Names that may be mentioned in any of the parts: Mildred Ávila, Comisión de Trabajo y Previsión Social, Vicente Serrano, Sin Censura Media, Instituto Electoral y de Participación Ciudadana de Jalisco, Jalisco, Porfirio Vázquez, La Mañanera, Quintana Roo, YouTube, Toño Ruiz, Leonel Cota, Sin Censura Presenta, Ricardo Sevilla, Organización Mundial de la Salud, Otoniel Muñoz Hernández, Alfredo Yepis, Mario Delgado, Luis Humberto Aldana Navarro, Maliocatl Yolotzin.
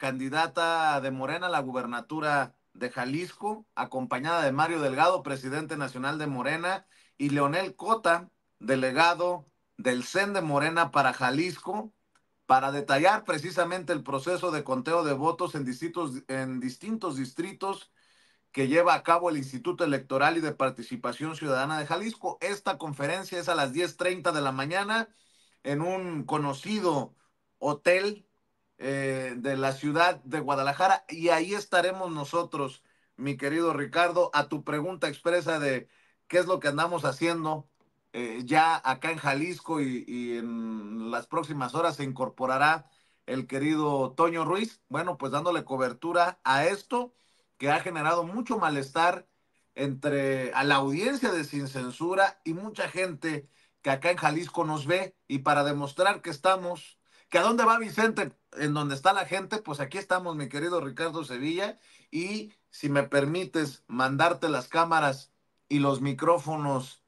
candidata de Morena a la gubernatura de Jalisco, acompañada de Mario Delgado, presidente nacional de Morena, y Leonel Cota, delegado del CEN de Morena para Jalisco, para detallar precisamente el proceso de conteo de votos en distintos distritos que lleva a cabo el Instituto Electoral y de Participación Ciudadana de Jalisco. Esta conferencia es a las 10:30 de la mañana en un conocido hotel de la ciudad de Guadalajara, y ahí estaremos nosotros, mi querido Ricardo, a tu pregunta expresa de qué es lo que andamos haciendo ya acá en Jalisco, y en las próximas horas se incorporará el querido Toño Ruiz, bueno, pues dándole cobertura a esto que ha generado mucho malestar a la audiencia de Sin Censura y mucha gente que acá en Jalisco nos ve, y para demostrar que estamos, que a dónde va Vicente, en donde está la gente, pues aquí estamos, mi querido Ricardo Sevilla, y si me permites mandarte las cámaras y los micrófonos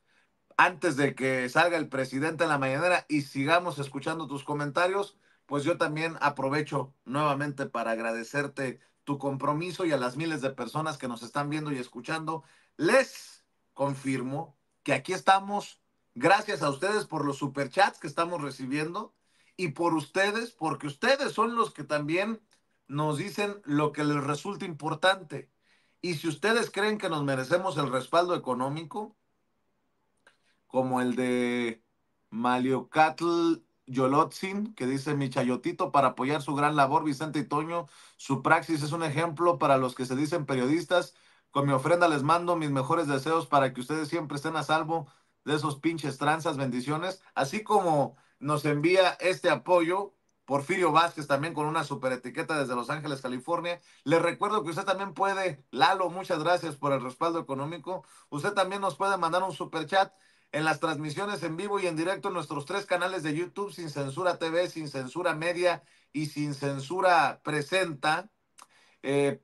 antes de que salga el presidente en la mañanera y sigamos escuchando tus comentarios, pues yo también aprovecho nuevamente para agradecerte tu compromiso, y a las miles de personas que nos están viendo y escuchando, les confirmo que aquí estamos gracias a ustedes por los superchats que estamos recibiendo, y por ustedes, porque ustedes son los que también nos dicen lo que les resulta importante. Y si ustedes creen que nos merecemos el respaldo económico, como el de Maliocatl Yolotzin, que dice: mi chayotito, para apoyar su gran labor, Vicente y Toño, su praxis es un ejemplo para los que se dicen periodistas. Con mi ofrenda les mando mis mejores deseos para que ustedes siempre estén a salvo de esos pinches tranzas, bendiciones. Así como nos envía este apoyo Porfirio Vázquez, también con una super etiqueta desde Los Ángeles, California. Les recuerdo que usted también puede, Lalo, muchas gracias por el respaldo económico. Usted también nos puede mandar un super chat en las transmisiones en vivo y en directo en nuestros tres canales de YouTube: Sin Censura TV, Sin Censura Media y Sin Censura Presenta.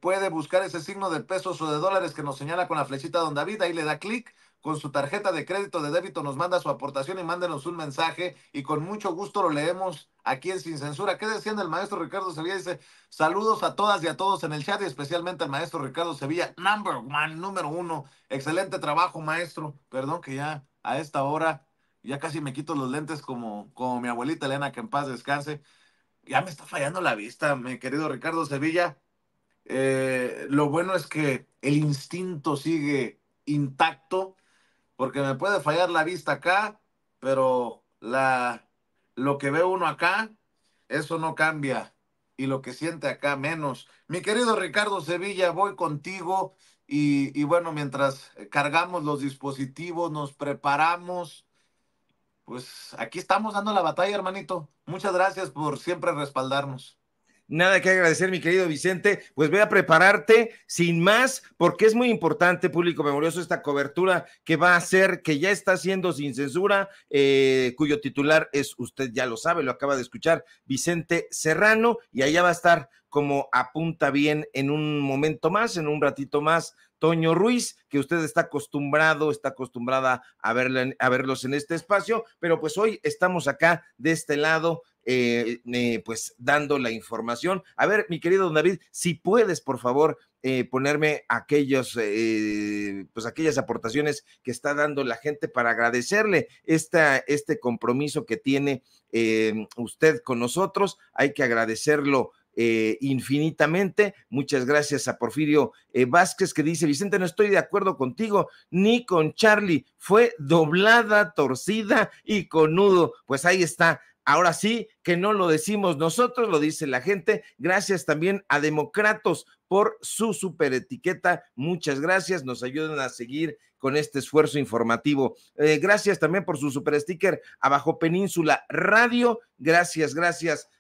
Puede buscar ese signo de pesos o de dólares que nos señala con la flechita Don David, ahí le da clic. Con su tarjeta de crédito, de débito, nos manda su aportación y mándenos un mensaje, y con mucho gusto lo leemos aquí en Sin Censura. ¿Qué decían el maestro Ricardo Sevilla? Dice: saludos a todas y a todos en el chat, y especialmente al maestro Ricardo Sevilla, número uno. Excelente trabajo, maestro. Perdón que ya a esta hora, ya casi me quito los lentes como mi abuelita Elena, que en paz descanse. Ya me está fallando la vista, mi querido Ricardo Sevilla. Lo bueno es que el instinto sigue intacto, porque me puede fallar la vista acá, pero lo que ve uno acá, eso no cambia, y lo que siente acá menos. Mi querido Ricardo Sevilla, voy contigo, y bueno, mientras cargamos los dispositivos, nos preparamos, pues aquí estamos dando la batalla, hermanito. Muchas gracias por siempre respaldarnos. Nada que agradecer, mi querido Vicente. Pues voy a prepararte sin más, porque es muy importante, público memorioso, esta cobertura que va a hacer, que ya está haciendo Sin Censura, cuyo titular es, usted ya lo sabe, lo acaba de escuchar, Vicente Serrano, y allá va a estar, como apunta bien, en un momento más, en un ratito más, Toño Ruiz, que usted está acostumbrado, está acostumbrada a verlos en este espacio, pero pues hoy estamos acá de este lado, pues dando la información. A ver, mi querido Don David, si puedes, por favor, ponerme aquellas aportaciones que está dando la gente para agradecerle este compromiso que tiene usted con nosotros. Hay que agradecerlo infinitamente. Muchas gracias a Porfirio Vázquez, que dice: Vicente, no estoy de acuerdo contigo ni con Charlie, fue doblada, torcida y con nudo. Pues ahí está. Ahora sí que no lo decimos nosotros, lo dice la gente. Gracias también a Demócratos por su superetiqueta. Muchas gracias, nos ayudan a seguir con este esfuerzo informativo. Gracias también por su supersticker a Bajo Península Radio. Gracias,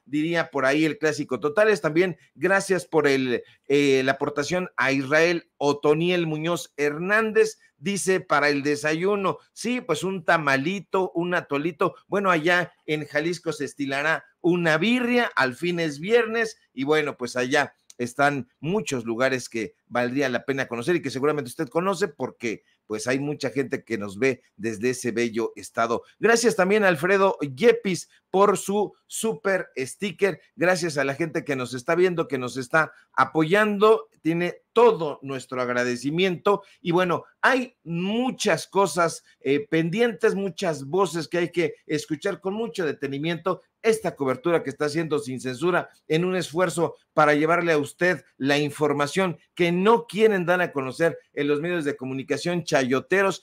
diría por ahí el clásico Totales. También gracias por la aportación a Israel Otoniel Muñoz Hernández. Dice: para el desayuno, sí, pues un tamalito, un atolito. Bueno, allá en Jalisco se estilará una birria, al fin es viernes, y bueno, pues allá están muchos lugares que valdría la pena conocer y que seguramente usted conoce porque pues hay mucha gente que nos ve desde ese bello estado. Gracias también a Alfredo Yepis por su super sticker. Gracias a la gente que nos está viendo, que nos está apoyando. Tiene todo nuestro agradecimiento. Y bueno, hay muchas cosas pendientes, muchas voces que hay que escuchar con mucho detenimiento. Esta cobertura que está haciendo Sin Censura en un esfuerzo para llevarle a usted la información que no quieren dar a conocer en los medios de comunicación chayoteros.